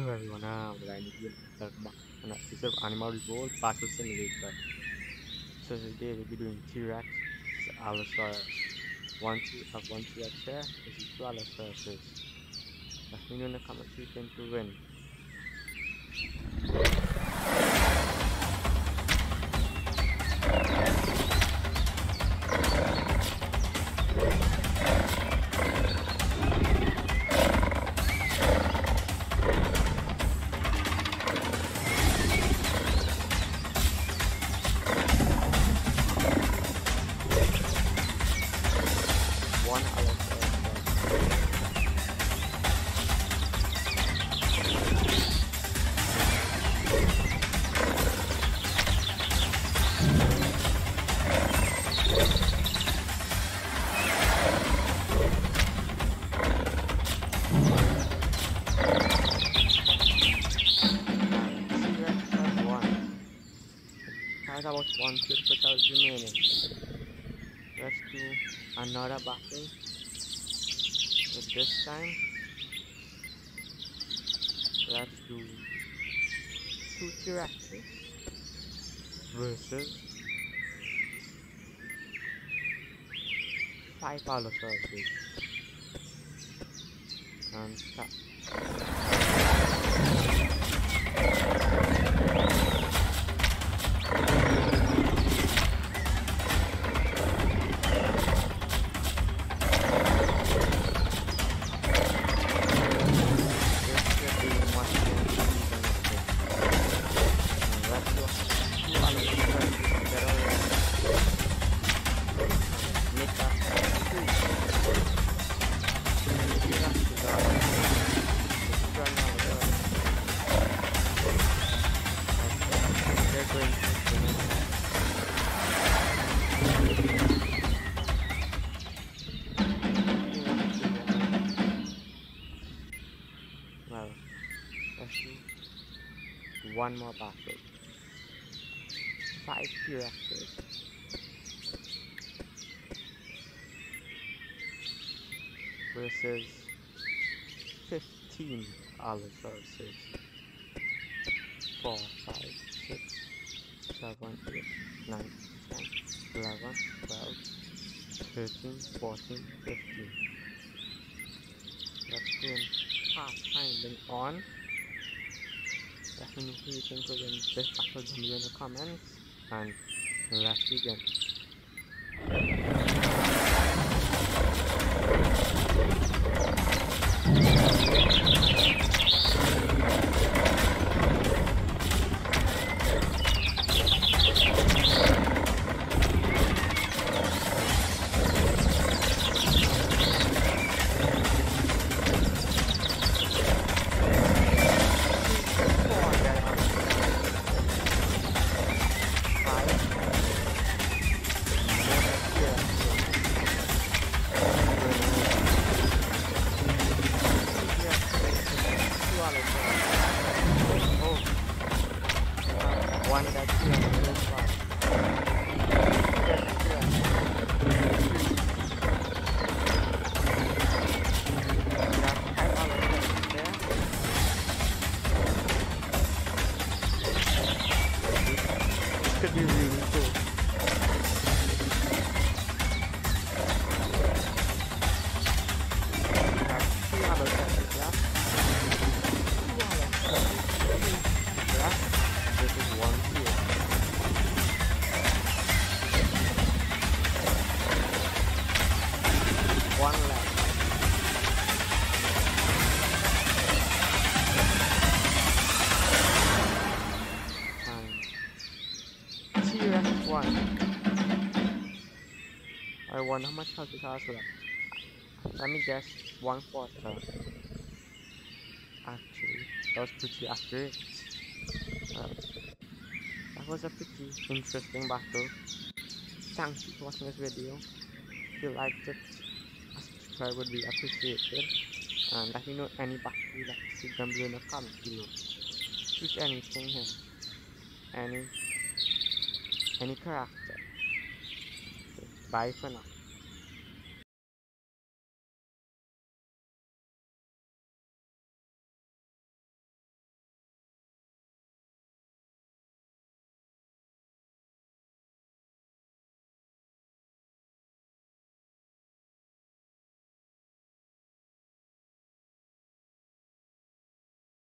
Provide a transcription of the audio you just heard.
Hello everyone, I'm Ryan here and this is Animal Revolt Battle Simulator. So today we'll be doing T-Rex versus Allosaurus. Once you have one T-Rex there, this is two Allosauruses. Let me know in the comments who you think will win. About 1 to 2 hours remaining. Let's do another battle, but this time let's do two T-Rexes versus 5 Allosauruses. And one more battle. 5 T-Rexes. Versus 15 Allosauruses. 4, 5, 6, 7, 8, 9, 10, 11, 12, 13, 14, 15. Let's do pathfinding on. Let me know who you think will win this battle down below in the comments, and let's begin. I wonder how much health is ours left. Let me guess, 1/4. Actually, that was pretty accurate. That was a pretty interesting battle. Thank you for watching this video. If you liked it, a subscribe would be appreciated. And let me know any battle you'd like to see down below in the comments below. Choose anything here. Any character. Bye for now.